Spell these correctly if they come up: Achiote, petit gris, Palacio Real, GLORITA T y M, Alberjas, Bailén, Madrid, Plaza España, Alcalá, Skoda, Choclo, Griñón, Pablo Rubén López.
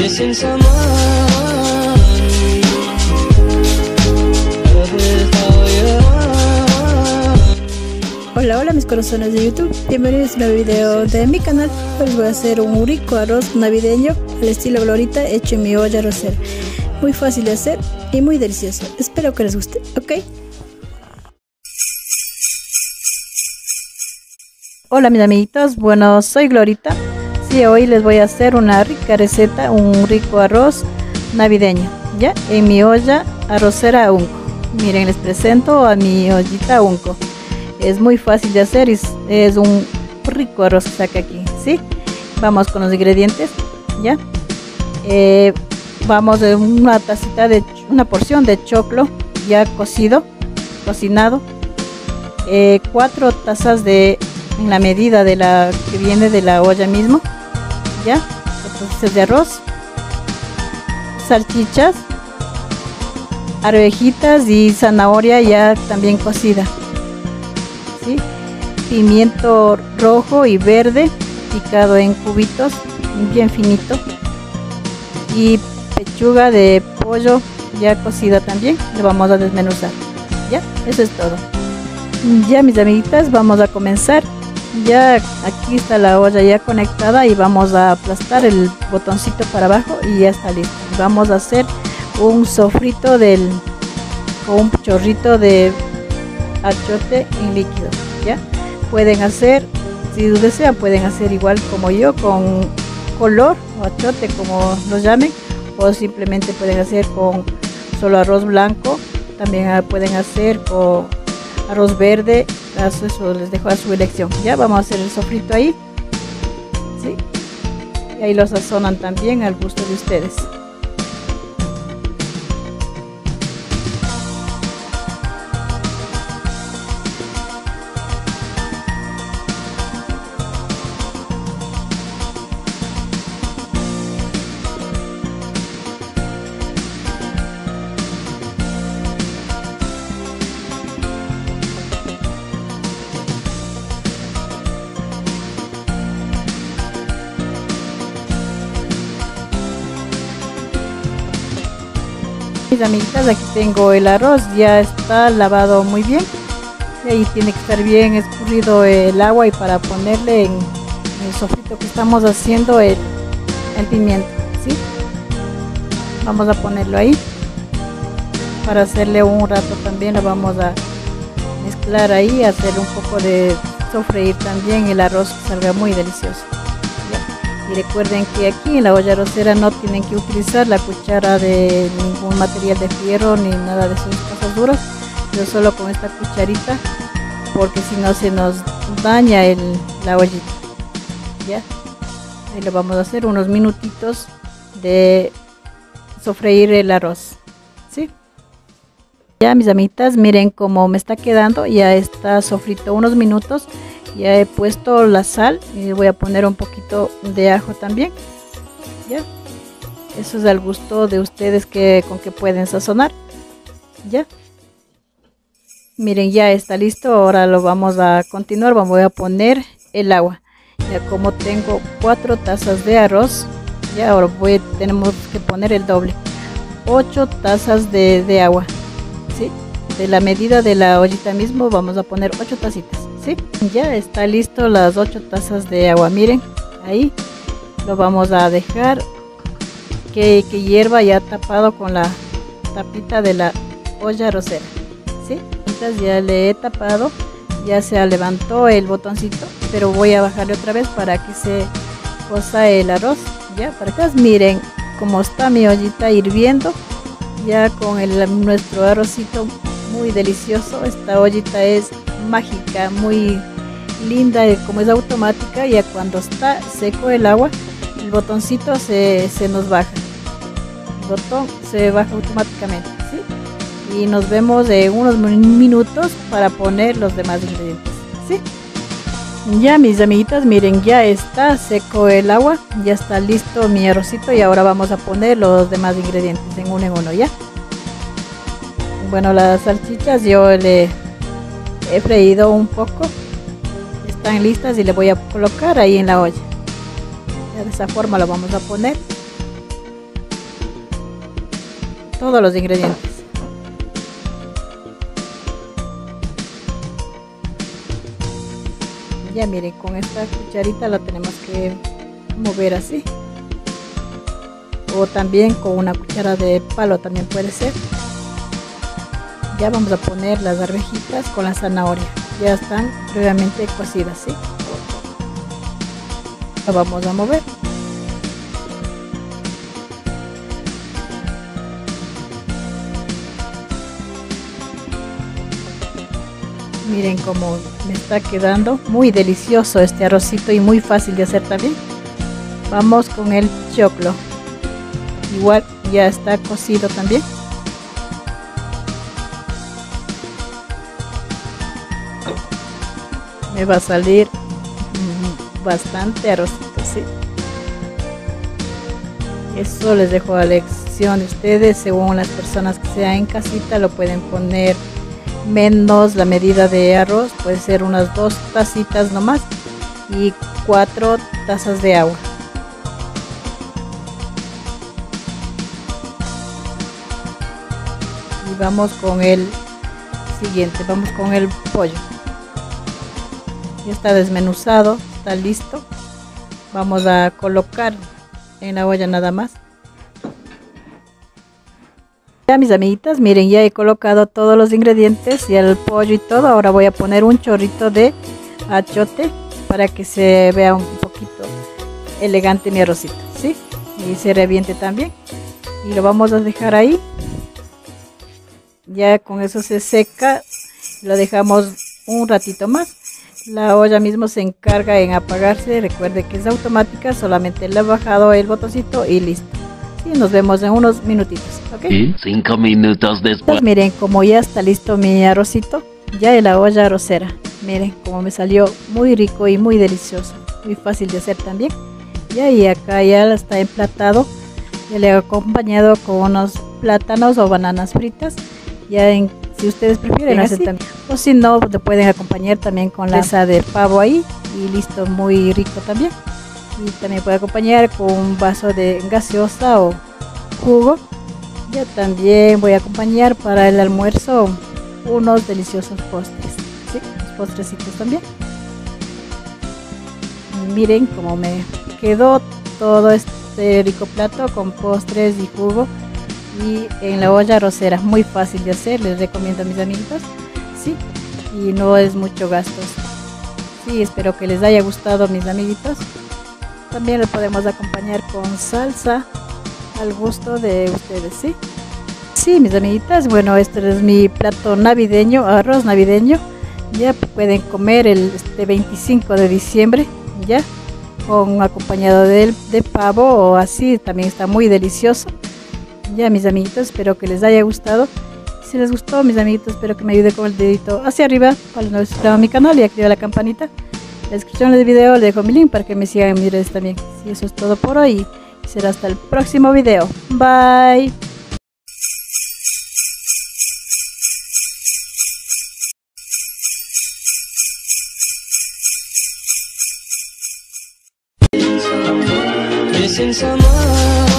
presencia más. Hola, hola mis corazones de YouTube, bienvenidos a un nuevo video de mi canal. Pues voy a hacer un rico arroz navideño al estilo Glorita hecho en mi olla arrocera. Muy fácil de hacer y muy delicioso. Espero que les guste, ¿ok? Hola mis amiguitos, bueno soy Glorita. Sí, hoy les voy a hacer una rica receta, un rico arroz navideño, ¿ya? En mi olla arrocera a unco. Miren, les presento a mi ollita a unco. Es muy fácil de hacer y es un rico arroz que saca aquí, ¿sí? Vamos con los ingredientes, ¿ya? Vamos de una tacita de una porción de choclo ya cocinado, 4 tazas de en la medida de la que viene de la olla mismo, ¿ya? 4 tazas de arroz, salchichas, arvejitas y zanahoria ya también cocida. ¿Sí? Pimiento rojo y verde picado en cubitos bien finito y pechuga de pollo ya cocida también, le vamos a desmenuzar, ya, eso es todo. Ya mis amiguitas, vamos a comenzar. Ya aquí está la olla ya conectada y vamos a aplastar el botoncito para abajo y ya está listo. Vamos a hacer un sofrito con un chorrito de achiote en líquido, ¿ya? Pueden hacer, si desean, pueden hacer igual como yo, con color o achiote como lo llamen, o simplemente pueden hacer con solo arroz blanco, también pueden hacer con arroz verde, eso les dejo a su elección, ¿ya? Vamos a hacer el sofrito ahí, ¿sí? Y ahí lo sazonan también al gusto de ustedes. Mis amiguitas, aquí tengo el arroz, ya está lavado muy bien y ahí tiene que estar bien escurrido el agua, y para ponerle en el sofrito que estamos haciendo el pimiento, ¿sí? Vamos a ponerlo ahí para hacerle un rato también, lo vamos a mezclar ahí, hacer un poco de sofreír también el arroz que salga muy delicioso. Y recuerden que aquí en la olla arrocera no tienen que utilizar la cuchara de ningún material de fierro ni nada de esas cosas duras. Yo solo con esta cucharita, porque si no se nos daña la ollita. Ya, ahí lo vamos a hacer unos minutitos de sofreír el arroz, ¿sí? Ya mis amitas, miren cómo me está quedando, ya está sofrito unos minutos. Ya he puesto la sal y voy a poner un poquito de ajo también, ya. Eso es al gusto de ustedes con que pueden sazonar, ya. Miren, ya está listo, ahora lo vamos a continuar, voy a poner el agua. Ya como tengo 4 tazas de arroz, ya ahora tenemos que poner el doble, 8 tazas de agua, ¿sí? De la medida de la ollita mismo vamos a poner 8 tacitas, ¿sí? Ya está listo las 8 tazas de agua, miren, ahí lo vamos a dejar que hierva ya tapado con la tapita de la olla arrocera, ¿sí? Entonces ya le he tapado, ya se levantó el botoncito, pero voy a bajarle otra vez para que se cosa el arroz, ya, para acá. Miren cómo está mi ollita hirviendo, ya con nuestro arrocito muy delicioso. Esta ollita es mágica, muy linda, como es automática, ya cuando está seco el agua el botoncito se nos baja, el botón se baja automáticamente, ¿sí? Y nos vemos en unos minutos para poner los demás ingredientes, ¿sí? Ya mis amiguitas, miren, ya está seco el agua, ya está listo mi arrocito y ahora vamos a poner los demás ingredientes en uno, ya. Bueno, las salchichas yo le he freído un poco, están listas y le voy a colocar ahí en la olla, ya, de esa forma lo vamos a poner todos los ingredientes. Ya miren, con esta cucharita la tenemos que mover así, o también con una cuchara de palo también puede ser. Ya vamos a poner las arvejitas con la zanahoria, ya están previamente cocidas, ¿sí? La vamos a mover. Miren cómo me está quedando muy delicioso este arrocito y muy fácil de hacer también. Vamos con el choclo. Igual ya está cocido también. Me va a salir bastante arrocito, ¿sí? Eso les dejo a la elección de ustedes, según las personas que sean en casita lo pueden poner menos la medida de arroz, puede ser unas 2 tacitas nomás y 4 tazas de agua. Y vamos con el siguiente, vamos con el pollo. Ya está desmenuzado, está listo. Vamos a colocar en la olla nada más. Ya, mis amiguitas, miren, ya he colocado todos los ingredientes y el pollo y todo. Ahora voy a poner un chorrito de achiote para que se vea un poquito elegante mi arrocito, ¿sí? Y se reviente también, y lo vamos a dejar ahí. Ya con eso se seca, lo dejamos un ratito más. La olla mismo se encarga en apagarse, recuerde que es automática, solamente le he bajado el botoncito y listo. Y nos vemos en unos minutitos, ¿ok? Y 5 minutos después. Pues miren, como ya está listo mi arrocito, ya en la olla arrocera. Miren como me salió muy rico y muy delicioso, muy fácil de hacer también. Y ahí acá ya está emplatado, ya le he acompañado con unos plátanos o bananas fritas. Ya en, si ustedes prefieren hacer también, o si no, te pueden acompañar también con la salsa de pavo ahí y listo, muy rico también. Y también puede acompañar con un vaso de gaseosa o jugo. Yo también voy a acompañar para el almuerzo unos deliciosos postres, ¿sí? Los postrecitos también. Y miren cómo me quedó todo este rico plato con postres y jugo y en la olla arrocera. Muy fácil de hacer, les recomiendo a mis amiguitos, ¿sí? Y no es mucho gasto. Sí, espero que les haya gustado, mis amiguitos. También lo podemos acompañar con salsa al gusto de ustedes, ¿sí? Sí, mis amiguitas, bueno, este es mi plato navideño, arroz navideño. Ya pueden comer el 25 de diciembre, ya, con acompañado de pavo o así, también está muy delicioso. Ya, mis amiguitos, espero que les haya gustado. Si les gustó, mis amiguitos, espero que me ayuden con el dedito hacia arriba para no suscribirse a mi canal y activar la campanita. En la descripción del video les dejo mi link para que me sigan en mis redes también. Y eso es todo por hoy. Será hasta el próximo video. Bye. Es